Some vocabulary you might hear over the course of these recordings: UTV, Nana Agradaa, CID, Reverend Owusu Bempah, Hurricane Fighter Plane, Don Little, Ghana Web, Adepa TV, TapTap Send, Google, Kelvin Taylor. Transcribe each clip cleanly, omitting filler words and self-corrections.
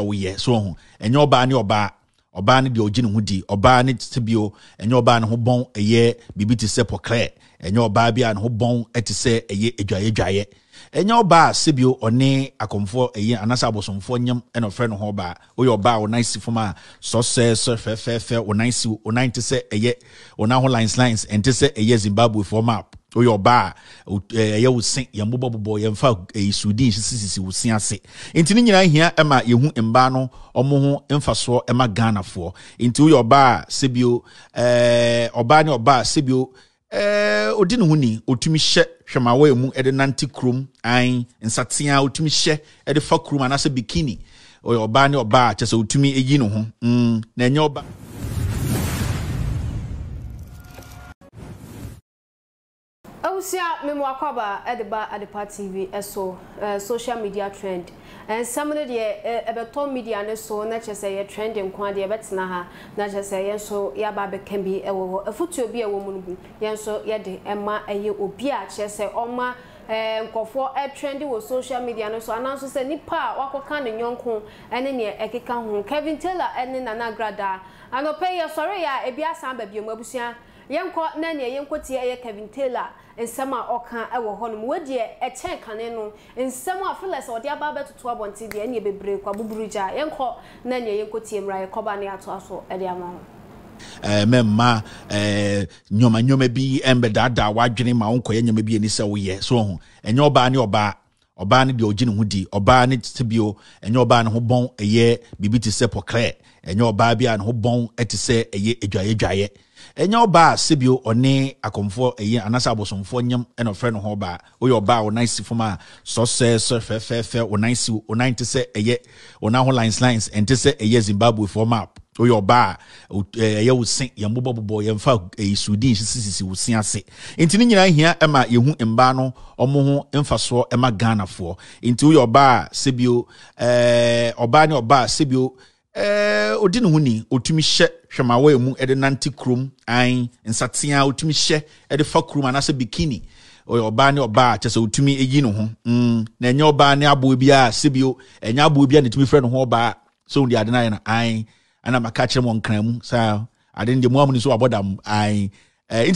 we so and your ban your ba or ban the ojin hoodie or ban it to be and your ban who bon a year bibi to se clare and your baby and who bon et to say a ye a and your ba sibio or ne a comfort a year and as I was on phonium and a friend of ba or your ba or nice for my success fair or nice or 90 a year or now lines and to say a year Zimbabwe for map. Or your bar, you would sing your mobile boy and foul a Sudan. She would sing us it. Intinia here, Emma, you embano, or Moho, Emphaso, Emma Ghana for into your bar, Sibio, or ban your bar, Sibio, or didn't win, or to me shed, Shamawe moon at an antique room, and Satia, or to me shed at the fuck room, and as a bikini, or your ban your bar, just so to me a gino, then your bar. Sia memwakwaba edeba adepa tv eso social media trend and some of the ebeton media ne so na chese ye trend nkwa de ebetena ha na chese ye so ya ba be kan bi ewo afutu obi ewo mu nu ye so ye de ema eye obi a chese oma nkofo trendy wo social media no so ananso se nipa wakoka ne nyonko ene ne ekeka ho Kelvin Taylor ene Nana Agradaa anope ye sori ya ebiasan ba biom abusua yenko na ne yenko tie ye Kelvin Taylor ensema oka ewo honum wodi e chen kane no ensema feles odi aba betoto abonti de ne bebre kwa buburuja yenko na ne yenko tie mra ye koba ne ato aso e de amaho memma nyoma nyoma bi embe dada wadwene ma wonko ye nyoma bi ni se wo ye so ho enyo ba ne oba oba ne de ogine hudi oba ne tibio enyo ba ne ho bon eye bibi ti se pokre enyo ba bia ne ho bon eti se eye edwaye dwaye enyo ba sibio one akomfo eye anasa abosomfo nyam eno frɛ no ho ba wo yo ba wo nice fuma success fair wo nice wo 90 se eye wo na ho lines and te se eye Zimbabwe for map wo yo ba eye wo sin ye mbo bobo ye mfa Sudan sisisi wo sin ase ntini nyina hia ema ye hu mba no omo ho emfaso ema Ghana for nti wo yo ba sibio oba ni oba sibio odinu huni otumi hye hwemawe mu ede nante krom an nsatia otumi hye ede fa krom anase bikini oba ne oba chese otumi eyi no ho na enye oba ne abo bia sibio enye abo bia ne tumi frɛ no ho oba so ndi ade na na an ana makache mo nkran mu sa ade ndi mo amu ni so abodam an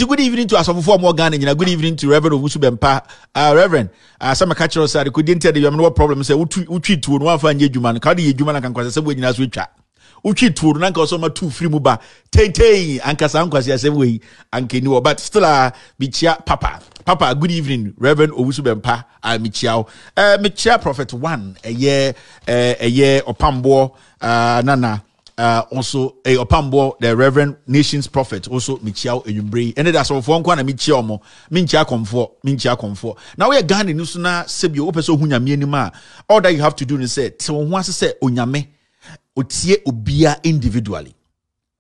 good evening to Asofofo mo Ghana nyina good evening to Reverend Owusu Bempah Reverend some catcher said could didn't tell you am no problem say utwi tuo no afa anye djuma no ka de ye djuma na kan kwase se we nyina so twa utwi tuo no nka so ma tu free mu ba tentei anka sa nkwase se we anka ni wo but still bichia papa good evening Reverend Owusu Bempah michiao michia prophet 1 a year opambo nana also a opambo the Reverend Nations Prophet also michiao enyumbri and that's all for nkwana michiao mo minchia comfort now we are Ghana news na sebio opeso hunyame anima all that you have to do is say so ho ase say onyame otie obia individually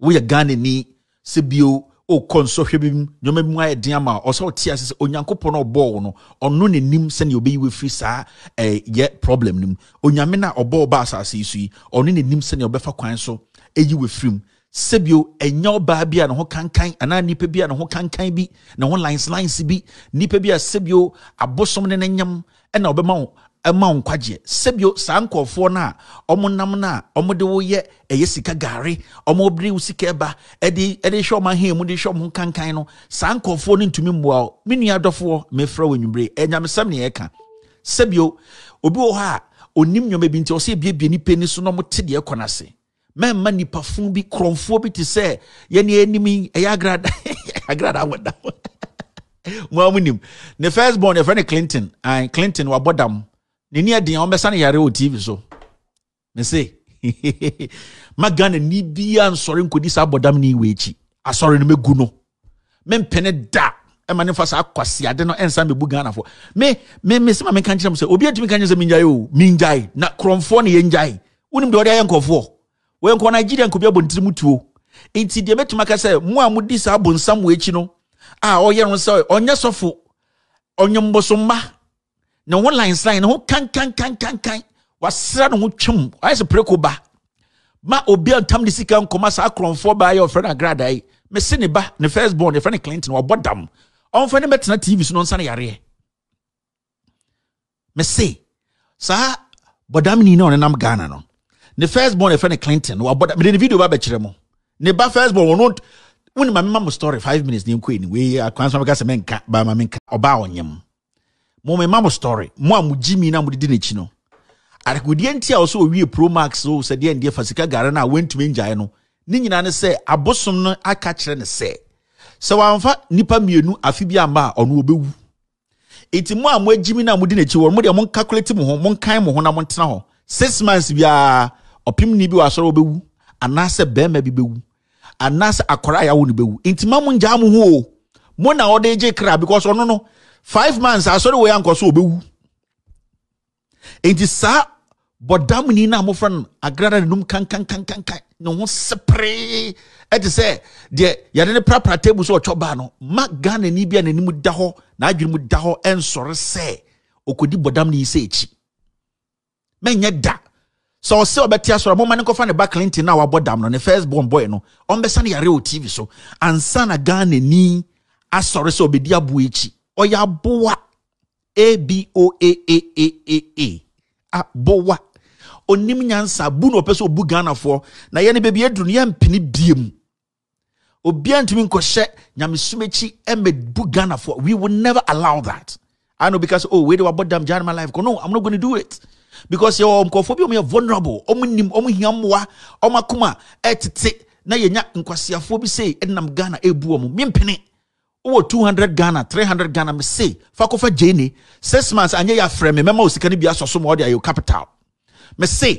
we are Ghana ni sebio o konsohwe bim nyoma bim ayeden ama o so otie ase onyankopon obo no ono nenim se ne obeyiwe free sa ye problem nim onyame na obo ba asase isui ono nenim se ne obefa kwan so eyiwe free sebio enyo ba bia ne ho kankan ana nipa bia ne ho kankan bi ne ho lines bi nipa bia sebio abosom ne nanyam na obema ho ema nkwaje sebio sankofo na omunam na omude wo ye eyesika gare omobri usika eba edi shoma hemu de shom kankan no sankofo ne ntumi mboa minu adofo mefra wanyumbre enyamsam ne eka sebio obi wo ha onim nyoma bi nti o se biebie ni peni so no motede ekonase memma ni pafun bi kromfo bi ti se ye ne enimi eyagrada agrada woda muamunim ne firstborn e friend Clinton and Clinton wa bodam Nini adi omesa na yare UTV so. Me say magana ni bia nsori nkodi sa bodam ni wechi. Asori no megu no. Me mpene da e ma ne fa sa kwase ade no ensa mebu Ghana fo. Me se ma me kan kyerem say obi atimi kan kyerem say minjai o, minjai na kromfo na ye njai. Wonim de odi ayenkofo. Wo enko na Nigeria nkobia bontiri mutuo. Enti de betuma ka say mo amudi sa bonsam wechi no. Ah oye no say onye sofo. Onye mbosomma. No one line no kan wasra no twum I say preko ba ma obi antam de sika nkoma sa akronfo ba your friend Agradai me se ne ba ne first born your friend Clinton wa bodam on fa ne metna TV so no nsa na yare me se sa bodam ni na on nam Ghana no The first born a friend Clinton, but the video about Chiremo. The first born will not. When my mama story 5 minutes, new queen, we are Kwansama Gasamanka by Maminka or Bawanyam. My mama story, Mom Jimmy Namu Dinichino. I could not also we Pro Max, so said the idea for Sika Garana went to Injano. Ninjana say, I bought some, I catch and say. So I'm fat Nipa Munu, Afibia Ma or Nubu. It's more where Jimmy Namu Dinichi or Modia Mon calculating one kind of one amount now. 6 months we are a pim nibu asoro bewu, anase bema bewu, anase akora ya wuni bewu. Intima munja mu ho, mo na odeje kra because ono no 5 months asoro we ankoso bewu. Inti sa bodam ni na mo fran agrada num kan no ho sepre. E ti se de ya ne prapra table so choba no, ma Ghana ni bia nani mu da ho, na adwene mu da ho ensore se okodi bodam ni se echi. Menye da. So se obetia so mo mane ko fa ne back Clinton na wa bodam no ne first born boy no. On be san ya real TV so. Ansa na Ghana ni asore se obedi abu echi. Oya boa ABOAAAA. A boa. Onim nyansa bu no pese obu Ghana for na ye ne bebi edru ye mpini biem. Obi antumi nkohye nyamesumechi embe bu Ghana for. We will never allow that. I know because oh we do bodam jam my life. No, I'm not going to do it. Because your omkophobia me vulnerable omunim omuhiamwa omakuma etete na yenya nkwasiafo say enam Ghana ebu omu mempene wo 200 Ghana 300 Ghana me say fakofa jeni 6 months anye ya frame mema osikani bia soso mo your capital me say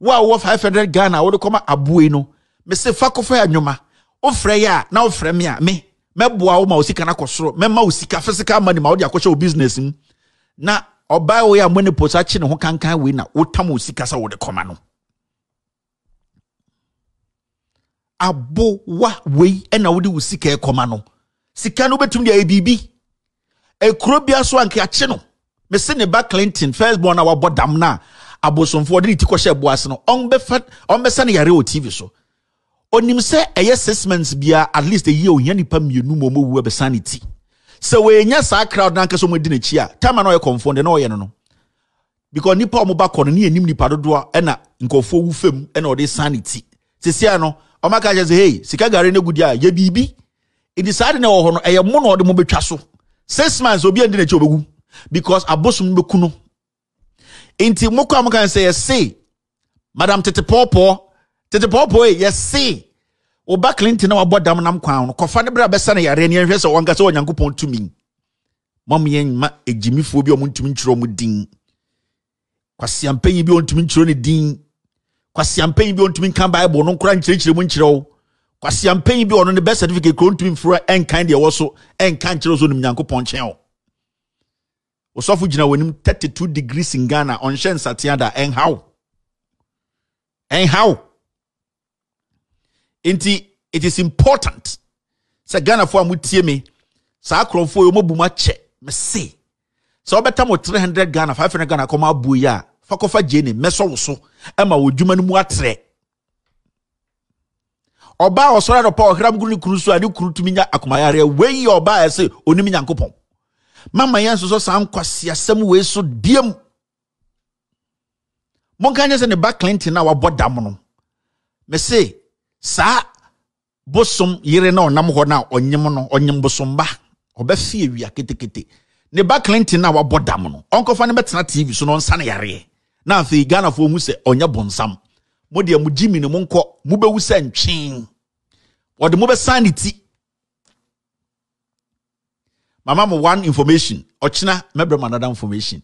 wo 500 Ghana wo koma abue no me say fakofa anwoma wo frɛ ya na wo frɛ me a me meboa wo ma osikana kɔsoro mema osika fisika money ma wo dia kɔhye business na oba we am when posa chi ne ho kankan we na wotam osika sa wo de koma no abo wa we na wo de osika e koma no sika no betum dia e bibi e kro bia so anke a chi no me se ne ba Clinton first born na wa bodam na abosomfo de ti kwohye boase no on be sa ne yare o TV so onim se eye 6 months bia at least a year o hia nipa mienu mo wu e be sanity. So we nya sa crowd na nkaso modine chi a tama na o confond na o ye no because nipa o mo ba kono ni enim nipa dodo e na nkofo wu fam e na o de sanity sisi ano o ma ka je say hey sika gare na gudia ye bibi e di sare na o ho no e ye mo na o de mo betwa so 6 months obi andine chi obegu because abosum beku no enti mo kwa mo kan say yes see madam tete popo yes see Oba Clinton na wabɔ dam nam kwan no kɔfa ne bra bɛsa ne yare ne nhwɛ sɛ wɔnka sɛ Onyankopɔn tumi mom yɛn ma ejimifoɔ bi ɔmontumi ntwirɔ mu din kwasiampɛyi bi ɔntumi ntwirɔ ne din kwasiampɛyi bi ɔntumi nka Bible no nkora nkyerɛkyerɛ mu nkyerɛ wo kwasiampɛyi bi ɔno ne best certificate kro ntumi mfura enkan de ɛwɔ so enkan kyerɛ so nim Nyankopɔn kyɛn wo osɔfo gyina wanim 32 degrees in Ghana ɔnhyɛ nsateada en how Inti, it is important. Sa Ghana for mutie me. Sa akrofo yo mobu ma che. Me say. Sa obeta mo 300 Ghana, 500 Ghana koma abu ya. Fa kofa jeni meso wo so. E ma wodwuma no mu atre. Oba osora do pa ohram gulu kunu so ade kunu tumi nya akomayare. Wey oba e say onim Nyankopon. Mama yan so sa nkwase asem we so diem. Monkanye se ne back Clinton na wa bodam no. Me say sa bosom yire na onam ho na onyem no onyem bosom ba obafie wi aketekete ne ba Clinton na wabodam no onkofa ne betena TV so no nsane yare na afi Ghana fo hu se onya bonsam mode mu jimi ne monko mu bewu se ntwen wode mu be sanity mama mo one information ochina mebrema another information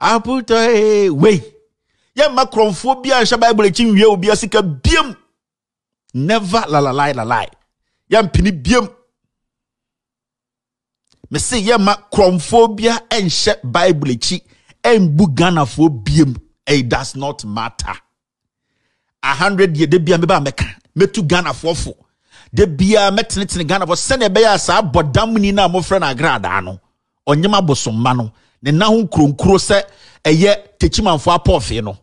aput wey ye makromfo bia hye Bible chinwie obi asika biem never la lie. Yam pini biem. Me say yama kromphobia and she Bible chi and bugana for biem. It does not matter. 100 years de bia meba meka. Me to Ghana for de bia metnet in Ghana for send a beya sa bodam ni na mo Reverend Agradaa no. Onyema bosomma no. Ne na ho kronkro se eye techimanfo apofe no.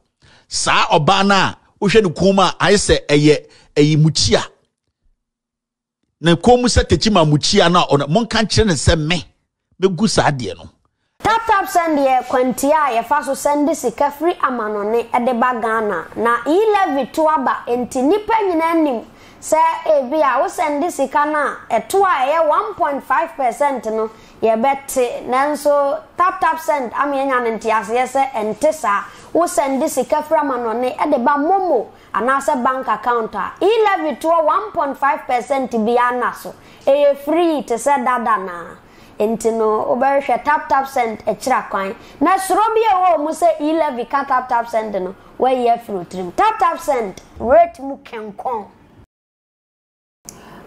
Sa oba na wo hwe ne koma aye se eye eyi muchia na komu se techima muchia na on monkan kire ne se me gusa ade no TapTap Send ye kwentia ye faso sendi sika free amanone edeba Ghana. Na ilevi tuaba enti nipe nyinenim se ebia o sendi sika na etua ye 1.5% no ye beti nenso TapTap Send amienya nti asye se entesa o sendi sika free amanone edeba momo anase bank account a ilevi tuwa 1.5% biana so eye free te se dada na Entino oberesha TapTap Send echira kwan na sorobie wo mu se ilevi ka TapTap Send no we ye fro trim TapTap Send rate mu kenkon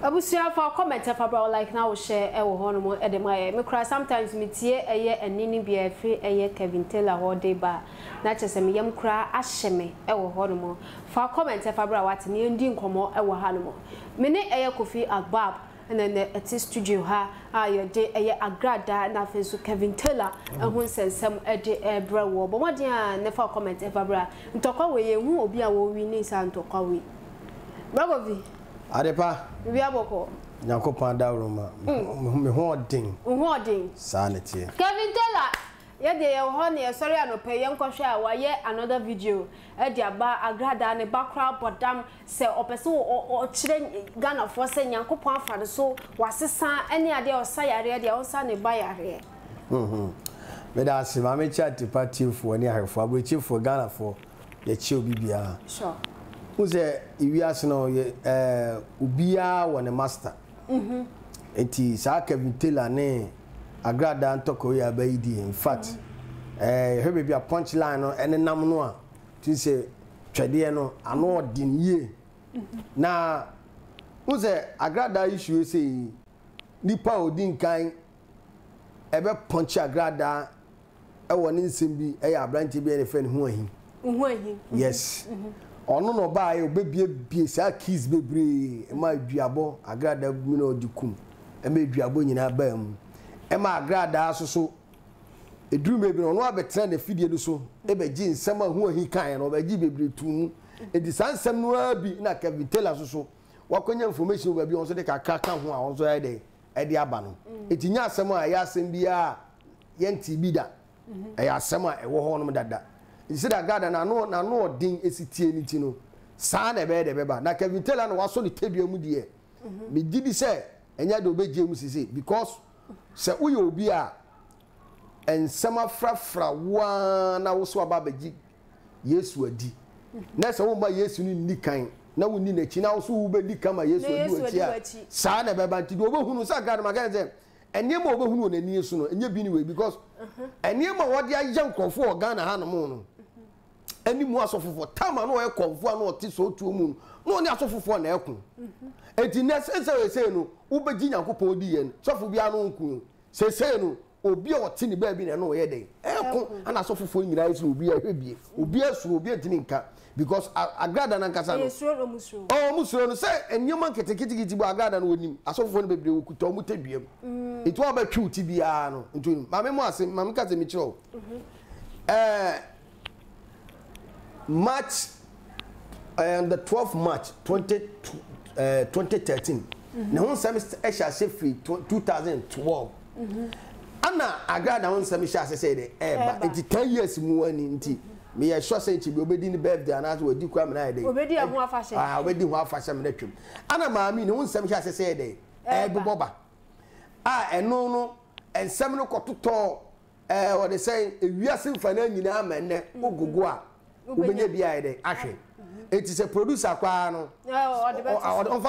abusia for comment fa bro like now share e wo hono mo e de maye me cry sometimes me tie eye enini bia free eye Kelvin Taylor ho de ba na chese me yam cry ahye me e wo hono mo for comment fa bro wat ne ndi nkomo e wo hano me ne eye Kofi Agbab and then the studio ha your day a Agradaa na fesu Kelvin Taylor and who says some a bra war but what never comment ever bra and talk away who will be a winning sound to call we Rabovi Adepa Viaboko Nako Panda Roma hoarding hoarding sanity Kelvin Taylor. Yeah, they are honey. Sorry, I don't pay. I'm going another video. They are Agradaa and background, but damn, say, or person or children Ghana for saying, "Yanko Pan for the soul was a son." Any idea or say, "I read the old son a buyer here." Madam, see, my chat to party for any hair for which you for Ghana for your chill BBR. Sure. Who's a Ibias no Ubia one a master. It is I can tell her name. Agradaa and Tokoya Baidi, in fact, her be a punchline and a namnoa to say Tradiano, and all din ye. Now, who's a Agradaa issue say Nipa din kind ever punch Agradaa? I want in Simbi, a branch to be a friend who him. Yes, or no buy a baby, a kiss baby, my diabo, Agradaa Mino Ducum, and maybe a bony in a bam. Emma Agradaa so a dream baby on what betrayed the fiddle so. Ebejin, someone who he can over Gibbby to and the sun some will be in a Kelvin Taylor so. What kind of information will be on the Kaka who are also a day at the Abano? It's in Yasama, I asked him be a Yanti Bida. I asked someone a war on that. Instead, I got an unknown ding is it Tinitino. San a bed, a beba. Now Kelvin Taylor was only table mudier. Me did he say, and yet obey James is it because. So we will be a and summer fra one hour so about the yes, we did. Next, I won't yes, you need kind. Now we need a chin house who will become a yes, we do. Son of a banty over who got my guys and you over who and you soon and you've been away because and you know what they are young for Ghana Hanamono. Any more so for time and oil conform or tis or 2 moon. No, not so for an elk. And the necessary say no, Uberdina Copo Dian, so for Bianco, say no, or be or tinny baby and no headache. Elk, and I so for you guys will be a baby, will be a drinker, because Agradaa and Cassano. Oh, Monsieur, sir, and your monkey take it to Agradaa with him, as of one baby who could tell Mutabium. It was about true Tibiano, into my memoirs and Mamma Mitchell. March and the 12th March 2013. The one semester I shall say free 2012. Anna Agradaa one semester I said, but it's 10 years more in tea. Me I sure say she will be in the birthday and as we do come and I already have one fashion. I already have fashion electric. Anna, mammy, no one semester I said, Boba. Ah, and no, and seminal cotuto, what they say, if you are still finding in arm and Ugugua. It is a producer, Quano, or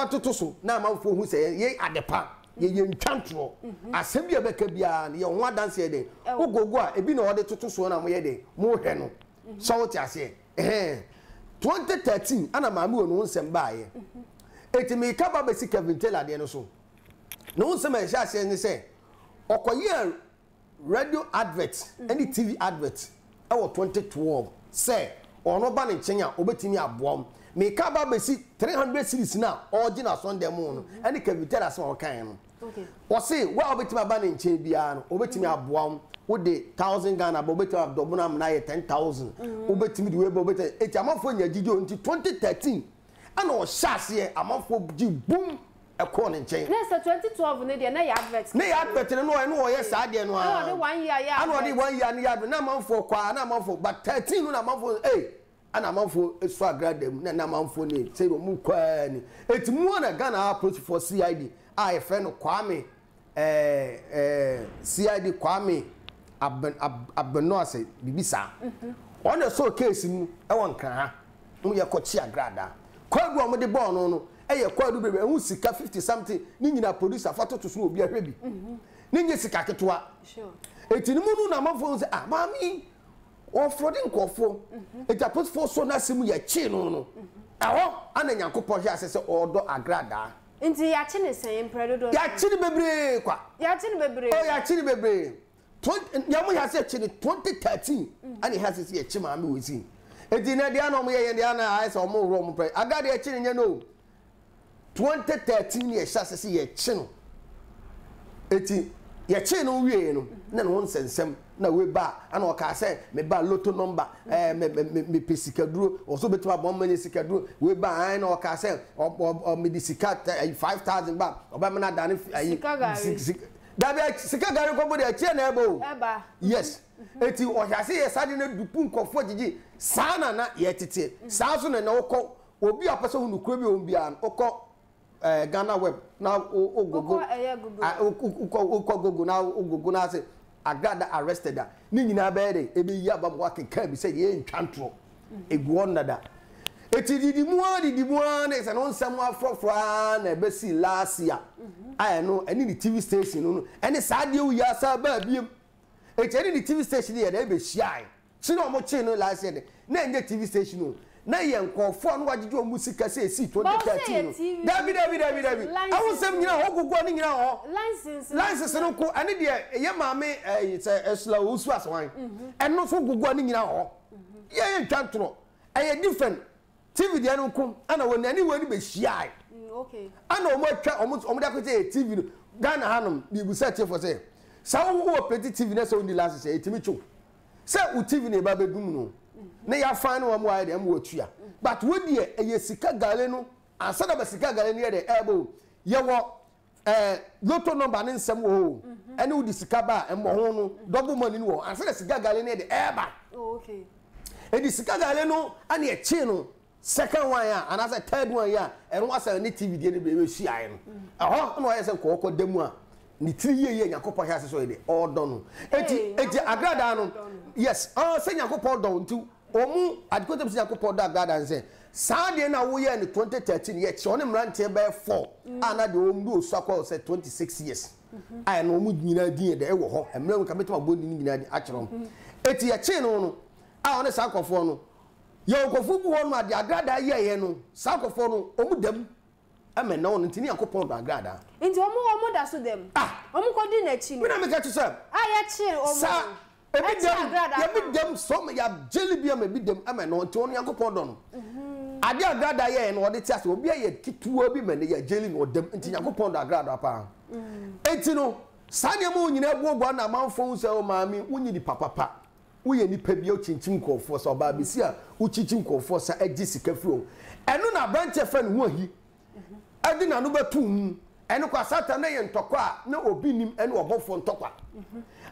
the Tosso. Now, my fool who say, Ye at the park, ye enchantro. I send you a becker beyond your one dance a day. Oh, go, it be no other to Tosso on a day, more than so. I say, eh, 2013, and a mammoon won't and buy it. May cover basic Kelvin Taylor, then also. No, some I shall say, Okoye radio adverts, any TV adverts, our 2012, say. Or no ban in Chenya, obeying a bomb. Make up a 300 series now, or dinner Sunday moon, and it can be tell us all kind. Or say, well, obeying my ban in Chebian, obeying a bomb, would the 1,000 Ghana, Bobetta of Dobonam Naya 10,000, obeying the way Bobetta, it's a month when you did 2013. And all chassis, a month for boom, a corn and chain. Yes, 2012, Nadia, nay adverts. Nay adverts, and no, I know, yes, I didn't know. I know 1 year, I know 1 year, and the other, and I'm for quite a month, but 13 and a month for 8. And I'm for a swag grad, and I'm for it, say, Mukwani. It's more than a gun approach for CID. I friend of Kwame, CID Kwame, Abenoise, Bibisa. On the so case, I want car. We are Cochia Grada. Quite one with the born on. Hey, quite a baby, and Sika 50 something. Ningina produce a photo to snow be a baby. Ninja Sikatua. Sure. It's in the moon, and my phones are mammy or flooding coffo. It appears for so nasty a chin on. Aho, and then Yanko Poja says, Odo Agrada. Into Yachin is saying, Predo Yachin Bebre, Yachin Bebre, Yachin Bebre. 20 Yamu has said 2013, and he has his Yachimami with him. It's in Indiana, me and Diana eyes or more Roman prayer. I got a chin, you know. 2013 years, shall see a channel. It's your channel, we know. Then one sends some, no way back, and all can say, me by lotto number, me pisica drew, or so between 1 minute sicker drew, we buy, and all can say, or me the sicat 5,000 baht, or by Mana Danny, yes. It is what I say, a sudden punk of 40G. Sana not yet it. Sanson and Oko will be a person who could be an Oko Ghana Web. Now, Oko now Ugogunase. I got that arrested. Nina Bede, a be Yabam walking cab, say ye in Chantro. A guanada. It is the one is an on someone for Fran, a Bessie last year. I know any TV station, and it's sad you, Yasa Babium. It's any TV station here, they be shy. She no more channel last year. Nay, the TV station. Nay, and call phone what you do, music, I say, see 2013. David. I was saying, you know, who go running now? License, and uncle, and idea, a young mammy, it's a slow swass wine. And no fool go running now. Yeah, you can't throw. I am different. TV, the uncle, and when anyone be shy. Okay. I know what almost on that TV. Dan Hanum, you will search for say. Some who are petty TVness on the last say, Timicho. Say, Utivine Baby Gumno. Nay, I find one wide and watch ya. But would ye a Yesica Galeno and son of a Sica Galen near the elbow? Ye were a lotto number in some woe, and who the Sicaba and Mohono, double money woe, and said a Sica Galen near the airba. Okay. And the Sica Galeno and a chino, second 1 year, and as a third 1 year, and was a native baby she I am. Aha, no, as a cocoa demois. Ni 3 years Nyankopon has so dey all done. Eti Agradaa no. Yes, say Nyankopon don tu. Omu adikotem say Nyankopon da Agradaa say. Saade na wo year ni 2013 year che one mrante be 4. Ana de omu do sakwa say 26 years. I no omu nyina din dey wo ho. Emre ka beto aboni ni nyina acherom. Eti ya che no no. A one sakofo no. Ye okofu bu ho no ade Agradaa ye no. Sakofo no omu dem. I mean, no, and Tinia Copon Bagada. Into a more mother to them. Ah, Omcodin, a chin. When I make it to serve, I had chill, or sir, I beat them so many jelly beer may beat them. I mean, no, Tony Uncle Pondon. I did glad I am, or the test will be a kid to a woman, they are jailing or them into Uncle Ponda Grada. And you know, Sanya Moon, you never one among phones, oh, mammy, we need papa. We any pebble chinchinko for Sir Babisia, who chinchinko for Sir Edisica Flow. And none a branch of friend were he. I didn't know about 2 and look at Saturday and Tokwa, no opinion, and were both from Tokwa.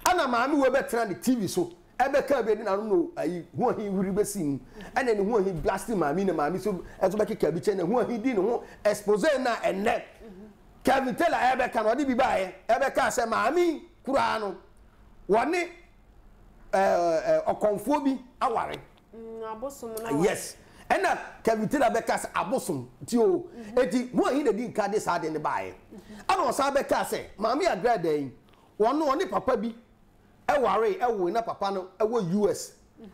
And a man who ever turned the TV so, ever Kelvin, I don't know who he would be seen, and then who he blasted my meaning, my missile as Becky Kelvin, and who he didn't want expose and net. Kelvin Taylor ever can already be by ever cast a mammy, Kurano, one or confobi, a worry. Yes. And Kelvin Taylor Becas abosom, too. Eti, one in the din card is hard in the buy. I don't sabe case, Mammy a grad day. One no only papa be. A worry, a win up papa no, a woe US.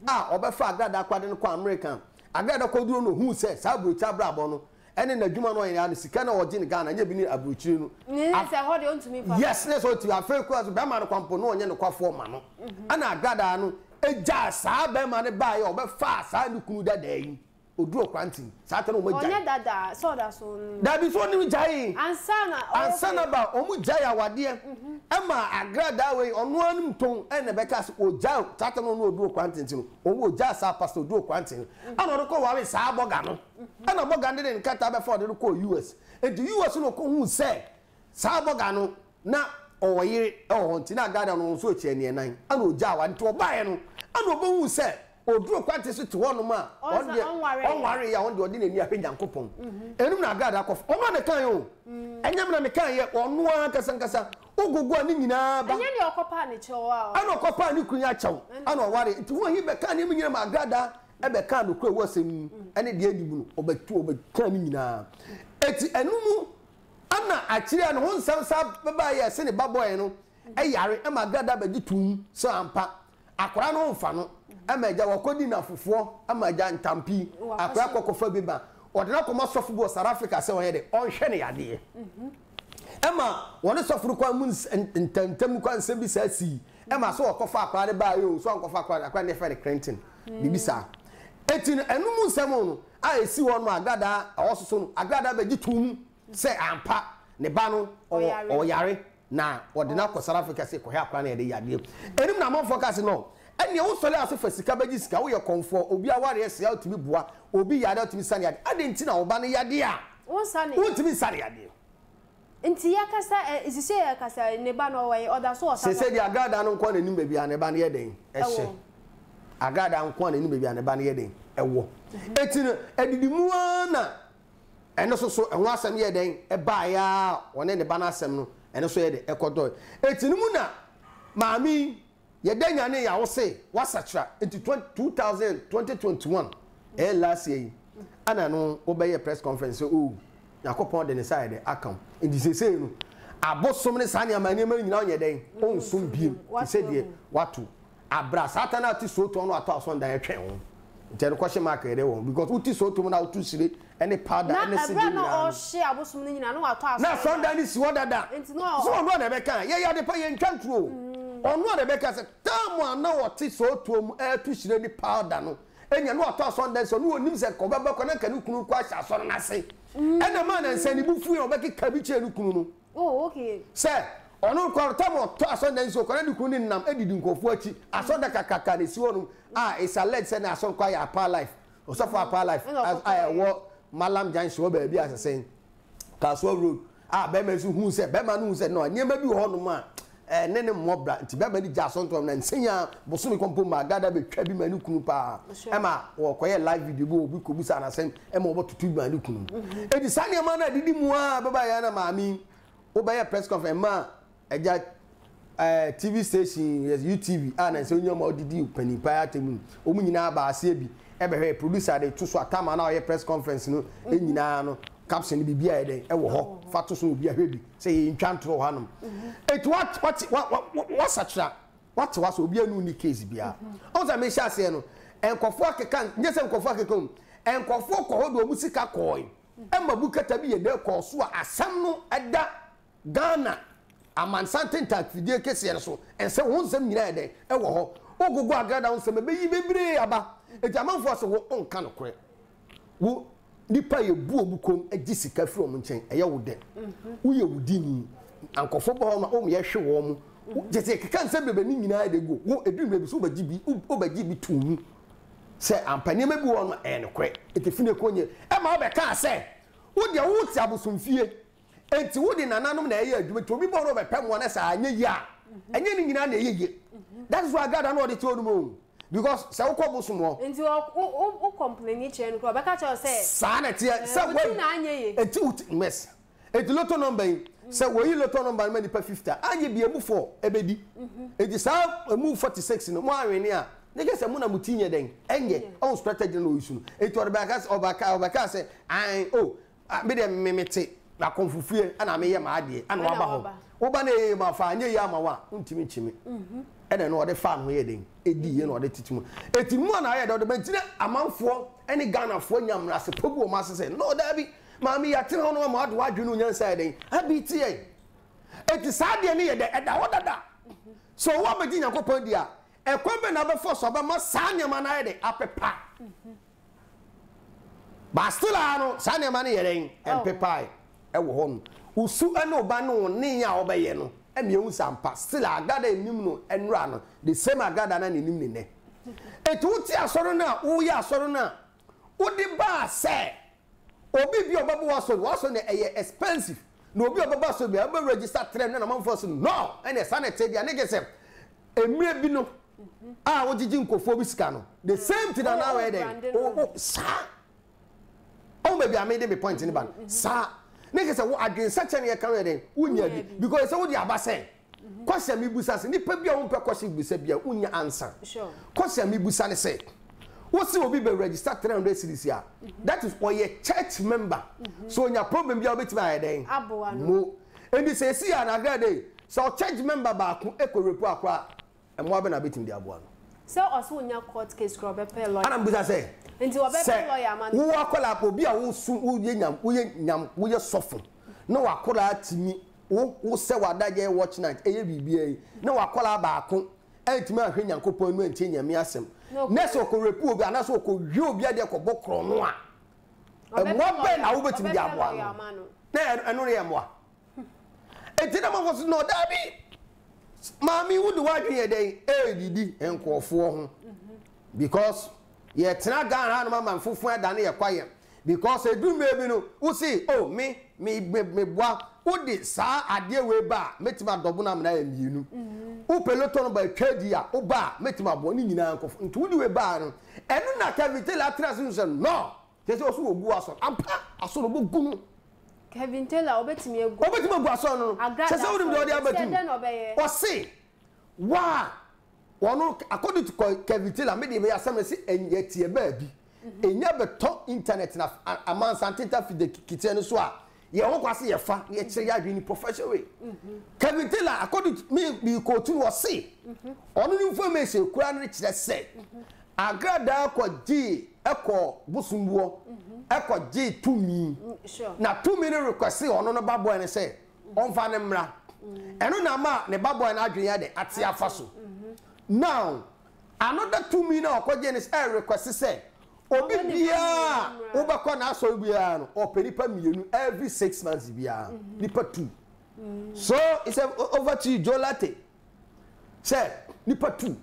Ah, or before I got that quad in the American. I got a code who says, Sabu Tabra Bono, and in the Jumano and the Sicano or Jinigan and Yabini Abuchino. Yes, I hold on to me. Yes, that's what you are fair cross, Bamano Compono and Yanaka for Mano. And I got a jazz, I bear money buy or be fast, I look that day. Oduro kwanti saata no magya onya dada so da so da bi so ni gyae ansana ba omu gyae awade ema Agradaa we onu anum ton ene beka so ogya saata no oduro kwanti ntino owo ogya sa pastor oduro kwanti ana ro ko wale sa boga no ana boga ndene nkata be for de ko US e di US no ko hu se sa boga no na owoyire o ntina Agradaa no so che ne nan ana ogya awade to baaye no ana obo hu se oduro kwante so to wonu ma onware ya wonde odi nani apenyankopon enum na Agradaa kof onwa ne kan yo enyam na me kan ye onu akasankasa ogugu ani nyina ba enya ne okopa ne chewo a ana okopa ne kunya chewo ana oware nti wo hi be kan ne nyina ma Agradaa e be kan no kwe wosem ene de adibu no obatu obatan ne nyina eti enum ana akire ne ho nsansa baba ye se ne baboy no eyare e ma Agradaa ba ditum so ampa akora no mfa no amaja wakodi na fofo amaja ntampi akora kokofa biba odena koma softball South Africa se wonye de onhwe ne yade ema woni sofru kwa mun ntantam kwa nsem bi sa si ema so wakofa akwa ne ba yo so ankofa akwa ne fere Clinton bibisa etin enum nsem no a esi wonu Agradaa awososo no Agradaa be gitum se ampa ne ba no oyare na odena kwa South Africa se ko he akwa ne de yade enum na monfocus no eni wo sole aso fasika bagi sika wo ye komfo obi aware ese ya otimi bua obi ya da otimi sane ya ade nti na oba ne yade a wo sane wo otimi sane ya de nti yakasa isise yakasa ne ba no wan oda so osane se di Agradaa no nko na nim bebia ne ba ne yeden ehye Agradaa nko na nim bebia ne ba ne yeden ewo eti no edidimu na eno so so eho asem yeden e ba ya one ne ba na asem no eno so yede ekodo eti no mu na maami Yedanya ne yawo se wasatra into 2021 last year ana no obeye press conference o yakopon de ne side account in the say no abosom ne sane amani amani nyina onye den onsom biem say de watu abra satana ti so to no ato aso dan etwe ho ntere question mark e de won because uti so to na utu sire any powder any sire na no o she abosom ne nyina no ato aso na sunday ni si wadada so no na be kan ye de pa ye ntwantro on what Rebecca said, Tamwa now or Tiso to air to Shirley Powder. And you know what toss on that so no news and Cobaba Connect and Ukunu Quash as on I say. And a man and send Bufu or Becky Cabbage and Ukunu. Oh, okay. Sir, on no Quartamo toss on then so Connecticut Nam Edidun Kofuchi, I saw the Kakaka is one. Ah, it's a lead sender, I saw quite a par life. Or so far par life as I walk Malam Jan Shobe as I say. Caswell Road. Ah, Beman who said, Beman who said, no, I never be home, man. Nene mobra ntibabani jasonto na nsenya bosumi kompoma Agradaa be twa bi manu kunu pa ema wo koye live video bo obi kobusa na sem ema obotutu manu kunu edi sane ma na didi mu a baba ya na maami obaye press conference ma eja TV station yes UTV ana nsenya ma odidi panipa atemu omunyina aba ase bi ebehwe producer de tuso atama na oye press conference no enyina no caption bi bia eden e wo ho fato so bi ahwe bi se ye ntwantro hanum et what satra what was obi anu ni case bia o za me sha se no enkofo akekan nyese enkofo akekan enkofo ko ho do mu sika koy e mabukata bi ye de ko so asam no ada Ghana amansanten takfidie case ye so ense won sem nyira eden e wo ho ogugu Agradaa won sem be yi bebre aba e jamanfo so wo onka no kore wo nipa ye bu obukom agi sika firi om nchen eye wo den wo ye wudini ankofo bo ho na om ye hwe wo mu jete keka nse bebe ni nyina de go wo edun bebe so ba gibi tumu se ampani ma bi wo no enekwe etefine konye e ma obe ka se wo de wo ti abosomfie enti wo de nananom na eye adwuma to bi bo no be pam wo na sa anya yi a anya ni nyina na eye that is why Agradaa no de to no because se wo kọ bosom ho nti wo complain ni che nko ba ka che se sa na tie se wo na anyeye enti uti mess enti lotto number se wo yi lotto number ma ni pa 50 anye bi emu 4 ebedi enti sa emu 46 no mo awene a ne ke se mo na mutinye den enye on strategy no issue enti oba ka se an oh me dem memete na konfufue ana me ye ma ade ana wa ba ho wo ba na ye ma fa anye ye ama wa ntimi chimi ene no de farm ho ye den edi ye no de titimu etimu na ye de bentine amanfo ene Ghana fo nyamra se pobu o ma se no da bi maami ya tin ho no ma do adwunu nyan sai den abi tie eti saade ne ye de eda ho dada so wo ma di yakopon dia e kwambe na be force oba ma saa nyama na ye de apepa But still, I know Sanya money and Pepai. I will home. Usu and Obano, Nia Obayeno, and Musampa. Still, I got a Nimno and Rano, the same I got an Nimine. It would see a sorona, Uya sorona. Would the bar say? Obi your Babu was on a expensive. No be a Babas will be able to register train and among us. No, and a sanitary and negative. A mere bino. Ah, what did you go for Biscano? The same thing now, oh, sir. Oh, maybe I made him a point in the bank. Sir, niggas are doing such an account. Because it's all the Abbasin. Question me Busas, and the Pebby on percussion Busabia, Unia answer. Sure. Question me Busane say. What's the people registered 300 cities here? That is for your church member. So, your problem, you're a bit by day. No. And they say, see, and I got it. So, church member back, echo report, and more than a bit in the Abuano. So, also in your court case, Robert Pello, and I'm going to say, into a better lawyer, man, who are called up, will be a soon, who you suffer. No, I call out to me, who said what that year watch night, ABBA. No, I call out back, and my friend, and coupon, and change your miasm. Neso ko repu and aso ko yo bia de ko bokro no a emwa be na wo betim di aboa na eno re emwa etina ma ko no da bi mami wo de wadwe dey e didi enkofo ho because ye tena gan ha no ma manfofo ada na ye kwaye because edu mebi no wo see oh me boa wo de sa ade we ba metima dobo na me na yinu o peloton by Kedia, Oba, Metima Boni in Uncle, and two do a barn. And not Kelvin Taylor transmission. No, there's also a guasso. I saw a book gum. Kelvin Taylor obeyed me a guasso. I told him the other then obey. Or say, why? One according to Kelvin Taylor, maybe we are some and yet a baby. And never talk internet enough amongst Antita for the kitchen soir. You won't see a fact, yet say I've been professional. Kelvin Taylor, according to me, you go to or see. Only information, crown rich, let's say. I got down called G, echo, Busumbo, echo G to me. Now, 2 minutes request on a babu and say, on Fanemra. And on a ma, the babu and Adriade at Sia Faso. Now, another 2 minutes or Cogenis air request say. Obibia, Obakona Sobiano, or Penipa Munu every 6 months, Bia, Nipa 2. So it's over to you, Jolate. Say, Nipa 2.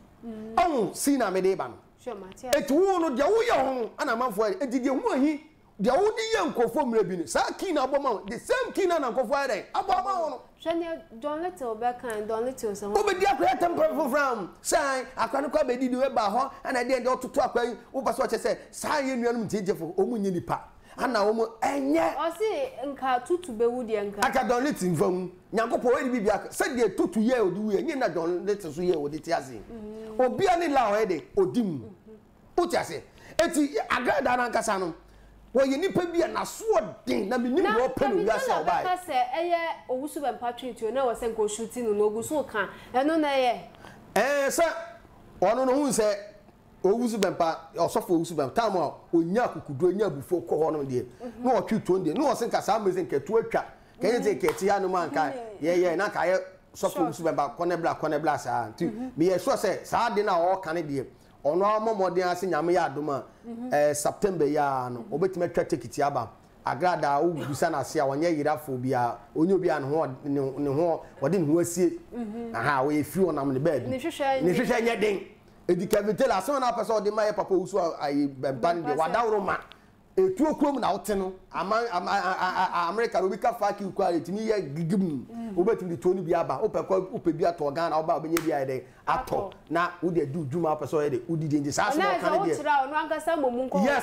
Oh, Sina Medeban. It won't your own, and a man for it. Did you want he? The only young conform revenue, Sakina Boman, the same Kina and Confide, Abamon. Shania, Don Little Becker and Don Little, some over the upper temple from Sign, I can't come and do a baho, and I didn't ought to talk by over such as a sign teacher for Omunipa. And now, and yet, I say, and cartoon to be woody and I can don't listen from Yanko, be back, send your 2 year old, do you not don't let us hear what it is. Or be any loud headache, or dim. What I say, it's Agradaa Casano. Well, you need to be an assured thing. I mean, you know, I said, eh, Owusu Bempah to know a single shooting in Ogusoka, and on a eh, sir, one who said Owusu Bempah or Sopho Usubem Tamo, who Yaku could do near before Coronel dear. No, 220, no, I think I saw missing Ketuka. Can you take Ketiano Mankai? Yeah, and I can't Sopho Usubem, Conebla, too. Me, I saw say, Sardina or Canadian. On our mom, they are saying, Duma, September yarn, obetime Katiaba, Agradaa, Ubusana, Sia, 1 year, Yiraphobia, Unubian Horn, no more, or didn't we see? Aha, we few on the bed. Nutrition, yet ding. If you can tell us, someone else or the Maya Paposo, I banned the Wadaroma. A 2 o'clock out, among America, we can fight you quality near Gigum, Ubetum the Tony Biaba, Upebia to Ghana, about Benevia day, Ato. Now, would they do Juma persuade? Would they disaster? Yes,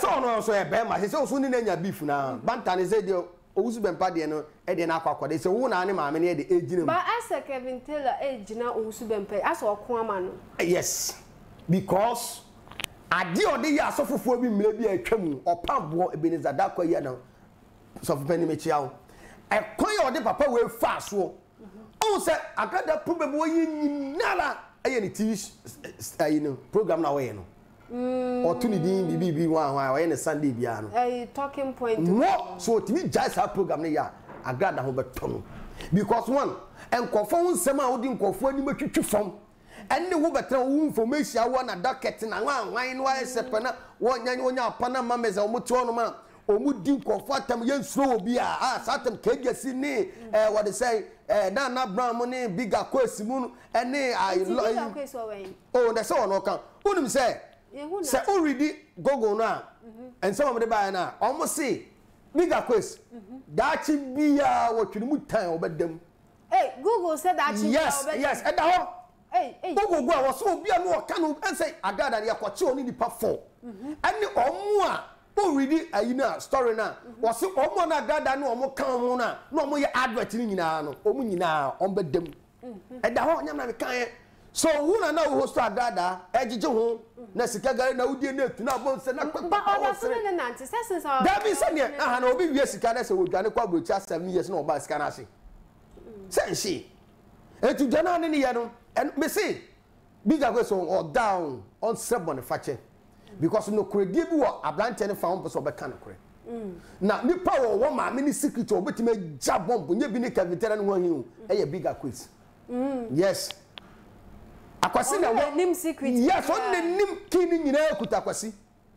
on also a Bema, his own sooner than your beef now. Bantan is the Owusu Bempah, Edinaka, there's a one animal, many the agent. But I said Kelvin Taylor, Agina Owusu Bempah, I saw Kwaman. Yes, because. I deal the year so for me, maybe a chum or pump war a business at that coyano. So, Penny Michel, I call the papa will fast war. Oh, sir, I got that probably never any TV program now. Or to the DB one while I understand Libiano. A talking point. No, so to me, just our program near I got the Hobart tongue. Because one and confound some out in confounding what you from. And the woman who for me, she won a duck and I want wine, why, Sepana, one young Panama, Mames, or Mutuanoma, Omudin Kofatam Yen Slow Bia, Satam Kegasi, what they say, Nana Brown Money, Bigger Quesimun, and I love you. Oh, that's all, no come. Wouldn't say, say already go now, and some of the buy now. Almost say, Bigger Quest, that should be what you would tell about them. Hey, Google said that, yes, yes, at the home. Hey, hey, Google was so be a more canoe and say, I got a quacho in the path four. And the Omua, who really a inner story now, was so Omona Gada no more Camona, no more advertising in Anno, Omina, Ombedem. And the whole Yamakan. So, who I know who started Gada, Edgy home, Nessica, no dinner to now bones and not. But other than ancestors are. That means, I know, we yes, Canasa would get a couple just 7 years no by Scanasi. Say she. And to Janan in the Yano. And me say, bigger question or down on self manufacturing because no credible or a blind tenant found person by canacre. Now, me power one my mini secret or bit me jab bomb when you be naked veteran one you a bigger quiz. Yes, I can see that name secret. Yes, only name killing in air could aquasi.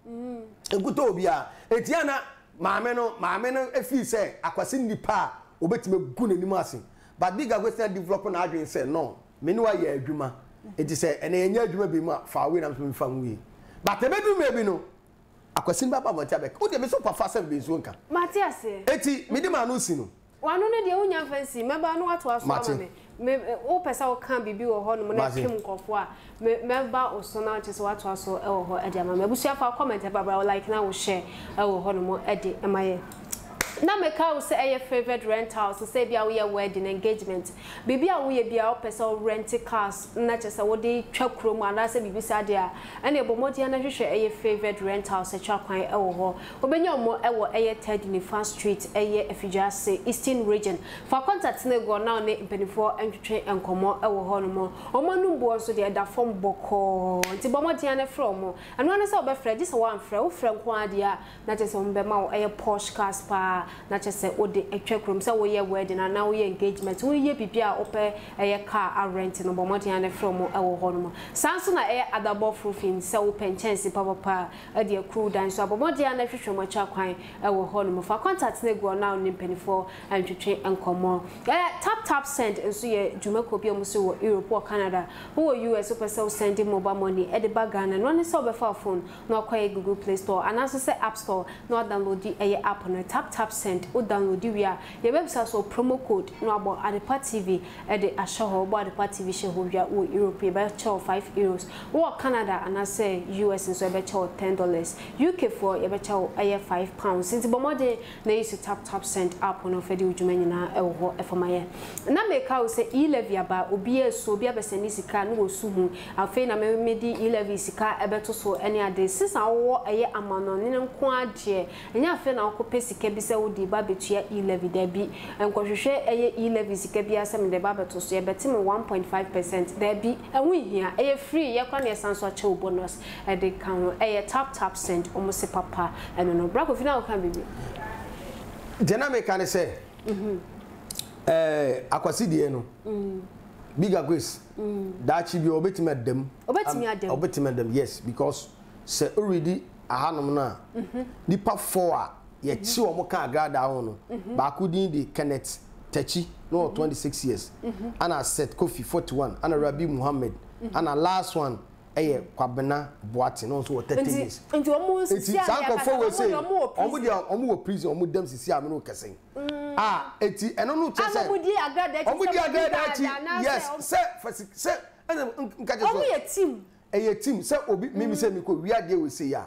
A good obia, Etiana, my meno, if you say, I can see the pa, obit me good in the massing. But bigger question development argument say no. Meanwhile, yeah, Juma. It is a and a Juma be more far away than from we. But the bedroom may be no. I could send Papa Tabak. Who the Missop of Fassa be Zunka? Matias, Etty, Medima Lucino. One only the only fancy, remember what was Martin. All Pessau can be built or Honor of War. Member or Sonatis, what was so or Edamma. We shall comment about like now share our Honor Eddie and my. Now, my cow say a favorite rent house, say be our wedding engagement. Baby, we be our person rented cars, not just a woody truck room, and I say, Bibi Sadia, and a Bomodiana, share a favorite rent house, a truck coin, our hall, or Benyon more, our air Ted in the Fan Street, a year if you just say Eastern region. For contact, they go now, Nate Pennyfall, and train and come on our home, or Manu Boss, so they are the form Boko, to Bomodiana from, and one is our friend, this one, Frank Wadia, not just on Bemau, a Porsche car spa. Not just say, oh, the check room, so we are wedding and now we engagement. We ye be open a car are renting over money and from our home. Samson air at the both roofing, so open chance, papa, a dear crew dance, so body and a fish from a chalk wine, our home. For contacts, they go now in penny for and to train and come on. TapTap Send and so ye Jumacopia Musu, Europe or Canada, who are you a super self sending mobile money at the bagan and running sober phone, nor quite Google Play Store, and also say App Store, not download the app on a TapTap Send or download the via your website or promo code no about Adepa TV at the Ashaho by Adepa TV Shehovia or Europe by €5 or Canada and I say US is a better $10 UK for a better £5 since Bomode they used to TapTap Send up on a federal Jumanina or FMI. Nameka will say Elevia by Obia so be a Besenisika no Sumu and Fena Medi Elevisika a better so any other since I wore a year Amanon Quadje and your friend Uncle Pesica Bisa. The Babetia E-Levy there be and Coshe E-Levy Sikabia Sam the Babatos, a betting 1.5% there be and we here a free Yakonia Sansacho bonus at the count a TapTap Send almost a papa and an obrack of now can be. Janame can say, Aquasidiano, bigger grace that she be obetimed them, obetimed them, yes, because Sir already a Hanomna, the pap 4. Yet she won't gather down. Bakudin the Kenneth Techi, no 26 years. And I said Kofi 41, and a Rabbi Muhammad, and a last one, a Kwabena Boatin, also 30 years. And almost forward say, Omudia, prison, Omu them Siamino Ah, Eti, and no chance. Omudia, yes, sir, for sir, and a team, sir, Mimi said, we are there, we say, ya.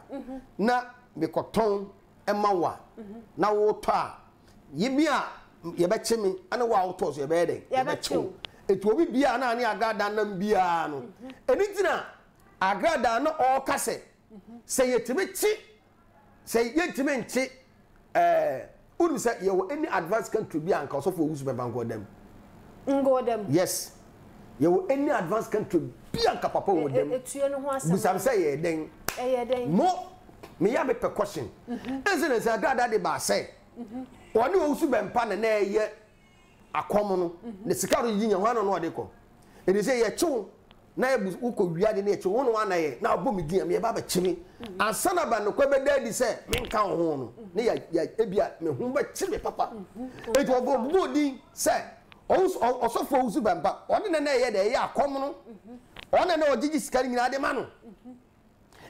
Na the cotton. Emmawa, now water. Ye beer, ye bet me, and a wild toss your bedding. Ye bet you. It will be an Agradaa Biano. And it's not Agradaa or Cassette. Say it to me, say it to me, would say you were any advanced country beyond cause of who's by Bangodem. Yes, you were any advanced country beyond Capapo with them. Which I'm saying, then more. Me ya be precaution. Incidents I got that they by say. One who should be pan and ye a common the security union one on what they call. It is a two na ebu uko wiade na eche wonu wana ye na obo midi am ye baba chimi asana ba no kwebe dadi se men kan ho no na ya ebia me hu ba chimi papa e to obo mudi se osofo Owusu Bempah oni na ye de ye akom no oni na ojiji sikari nyina de ma no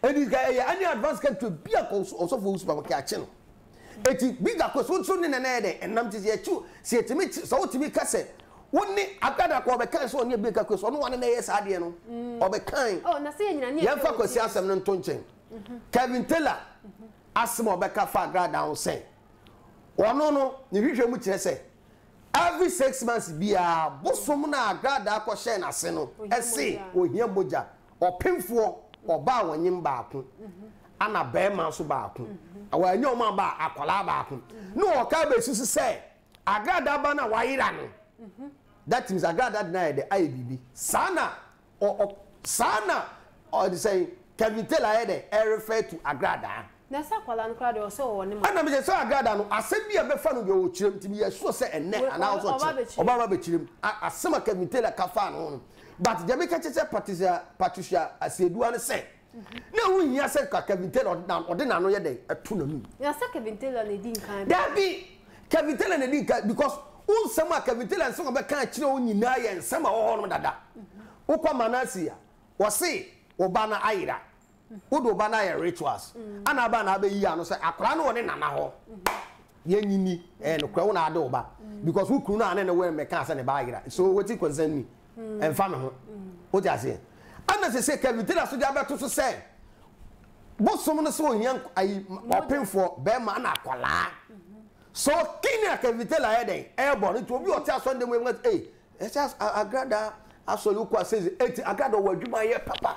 e dis guy ye any advance can to be osofo Owusu Bempah ka che no eti biga ko so ni na ye de enam ti ye chu se etimi so otimi kase woni akada ko be kan so oni be ka kweso no wan na yes ade no obekan oh na se nyina ni yan fa kwesi asem no ntonchen Kelvin Taylor asem obeka fa Agradaa say wono no ni hwehwe mu kire say every 6 months bia bosom na Agradaa ko hye na se no ese ohia boja opemfo oba wanyim baako ana be man so baako awanya o ma ba akola baako no oka be susu say Agradaa ba na wayira no that means Agradaa denied the IBB. Sana or say Kelvin Taylor head refer to Agradaa. Na sa kwala nkra de so woni ma. Ana me say Agradaa no asem bia be fa no be o chirem ti bia so say enne ana o so oba be chirem asem Kelvin Taylor ka fa no. But the make say Patricia Asedua no say. Na wo hia say Kelvin Taylor or de na no ye de eto na nu. Ya say Kelvin Taylor ne di nkan. That be Kelvin Taylor ne di nkan because unsema Kelvin Taylor nso be kan akire onyina ye nsema wo hono dada ukwa manasia wo se oba na ayira wo do oba na ye rituals ana ba na be yi ano se akra na woni nana ho ye nyini no kwa wo na ade oba because wo kunu na na we me kan se ne ba ayira so what it concern me emfa me ho wo ti ase ana se Kelvin Taylor so ja beto so se bosom no se ohian ayi opemfo be ma na akwala. So kinia Kelvin Taylor head airborne to obi o ti aso ndem we eh e ti Agradaa aso lu kwa says eti Agradaa wa adwuma ye papa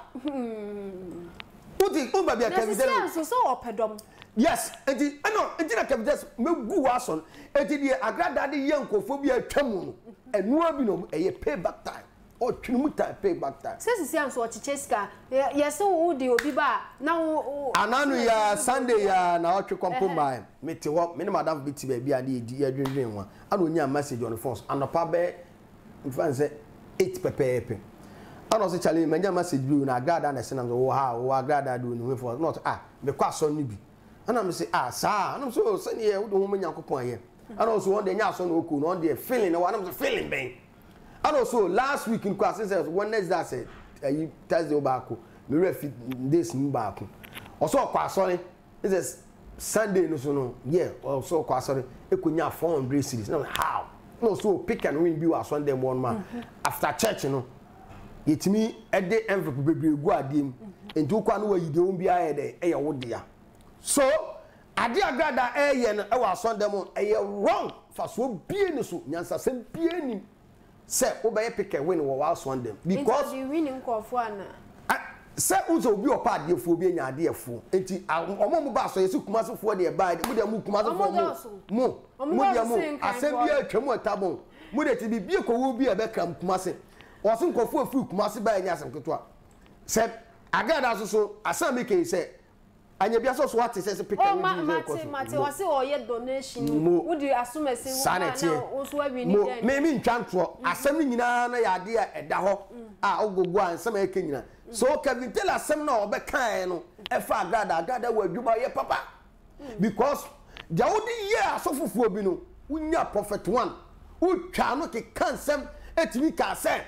uti umba bia Kelvin Taylor so opedom yes eti no eti na Kelvin just me gu aso eti die Agradaa de ye nkofobia atwamu no enu abi no eye pay back time o twinu time pay back time sisi anso o chicheska yes wo de obi ba na wo ananu ya Sunday ya na o twikompoma me te ho me madam bi ti ba bia de edi adwendwen wa ana onya message on the phone anopa be fan say 8 pepepe ana so challenge me nya message bi na Agradaa na se na wo ha wo Agradaa do no for not me kwa so no bi ana me say sa ana so se ne ye wo do ho me Yakobon aye ana so won de nya so no oku no de feeling no ana me feeling ben. And also last week in class, since Wednesday, said you Thursday back, me refit this back. Also, sorry, it is Sunday no so no. Yeah, also sorry, it could not form three cities. No how? No so pick and win you as Sunday one man after church, you know. It me at the envelope baby go at him and do one way you don't be a day. So I did agree that I was Sunday morning. I wrong for so being so. Nyansa same being. Say, obey pick and win or else one them because you win in Kofwana. Say, also be a part of you being a dear fool. It's our Mombasa, you took muscle for the abide, would a mukmazo mo. I send you a Kamotabon. Would it be Biko will be a Beckham Kumasi? Or some Kofu Kumasi by Yasan Kotua. Said, I got us so, as some Mickey said. And you also what is a picture. Oh, Matty, I saw your donation. Would you assume a sanity? Maybe in Chantro, assembling an idea at Daho. I'll go and some making. So Kelvin Taylor some no, but kind of Agradaa will do by your papa. Because the old year so for Bino, we near prophet one, who cannot cancel at me can say,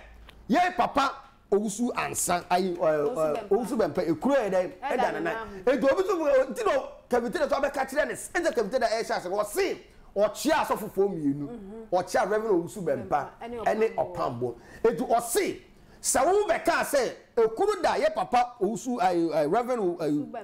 yea, papa. Owusu and San I Owusu Bempah ekure dey e da nana e do bi so ti no Kevitele to be catire ne e Kevitele e sha se wo see o chia so fofo mienu o chia Reverend Owusu Bempah ene opambo e do o see se wo be ka se ekuru da ye papa Owusu Reverend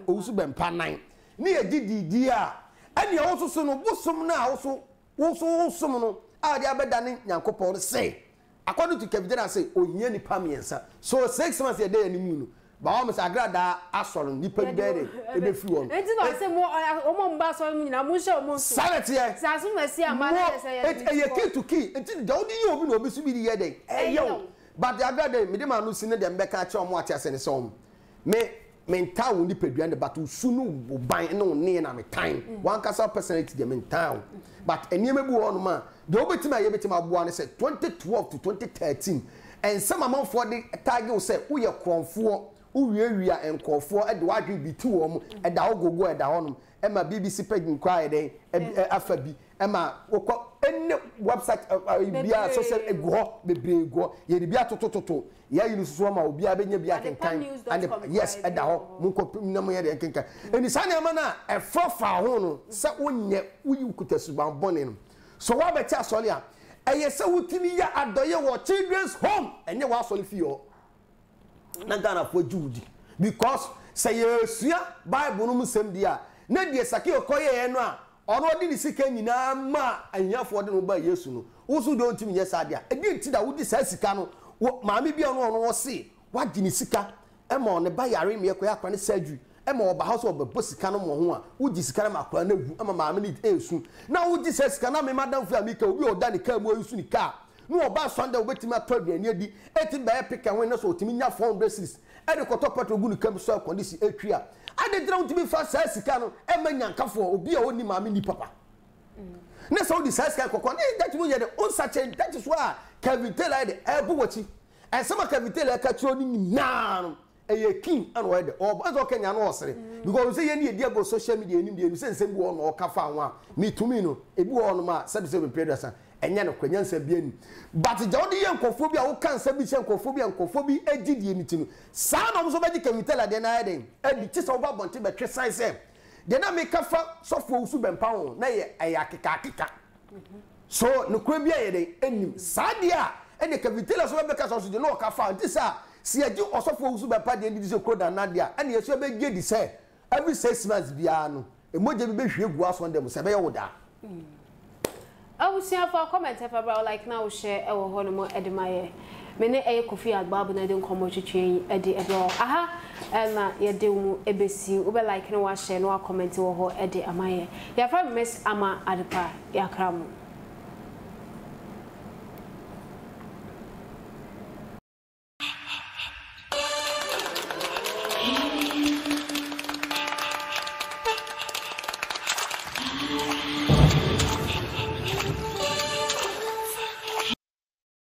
Owusu Bempah nine ni e didi a ene o so so no bosom na o so wo so no a dia be da ne Yakobon say. According to Kevitele say ohia ni pamiensa so 6 months a day animu no ba o must Agradaa asoro ni pe dere e be free on enti no say mo o mba so mu nyina mu she o mo so sanity e sa so masi amana say e key to key enti da odi ye obi no obi su bi ye den e yo but the Agradaa me dem anu sin dem be ka che o mo atiase ne so me nta wo ni pedua ne but su no ban ne o ne na me time one kasa personality dem nta but eniye me bu ho no ma the obetima ye betima boa ne say 2012 to 2013 And some amount for the target will say, we are conform, we are and conform, and what will be two and the go at the home. And my BBC page inquired, and Affabi, and my website of social ego, the big go, ye be at Toto, Yayu Swama, Biabe, and yes, at the home, Mukopinomia and Kinka. And the Sanamana, a four-hour, so one yet we could have suborn. So what better Solia? And yes, so Timmy at the children's home, and you are solifio. Nagana for Judy, because say, Sia, Bible, same dear. Nadia Saki Okoye Enra, or not did the second in Ama and Yafordon by Yesuno. Also don't to me, yes, idea. I didn't see that would this Sicano. What Mammy be on see? What Dinisica? Emma on the Bayarim, Yakuapan surgery. Emma or Bahouse of the Bosicano Mohua, would this Caramaquan, Emma Mammy Elsun. Now would this Escanami, Madame Flamico, we or Danny Kermo Usunica. No about Sunday waiting my problem near the 18 by epic and windows or Timina phone dresses. And the Cotopato would come so on this area. I didn't want to be fast as Sicano, and many uncomfortable be only Mammy Papa. That's all the size can cook on that we had on such a that is why Kelvin Taylor the elbow watching. And some of Kelvin Taylor catch on now a king and whether or as okay and also because they need diable social media in India, you send them one or Kafawa, me to me, no, a boy on my 77 predecessor. And Yan of Kenyan Sabian. But the Jordan Kophobia who can't send me Kophobia and Kophobia did the anything. Sound of somebody can tell at the night, and it is over Bonti by Tresize. Then I make a software soup and pound, nay, Ayakaka. So no Crimea, and Sadia, and they can tell us what because of the North Kafa. This are CID or software soup and paddy and this is called Nadia, and yes, you may get the say. Every 6 months, Biano, and what you wish you was on them, Sabayoda. I will see for a comment about like now share our home admire. Many a coffee at Babana don't come much train at the door. Aha, Elna, ye do a busy, Uber like no wash and no comment to her at the Amaya. Your friend Miss Ama Adipa, Yakram.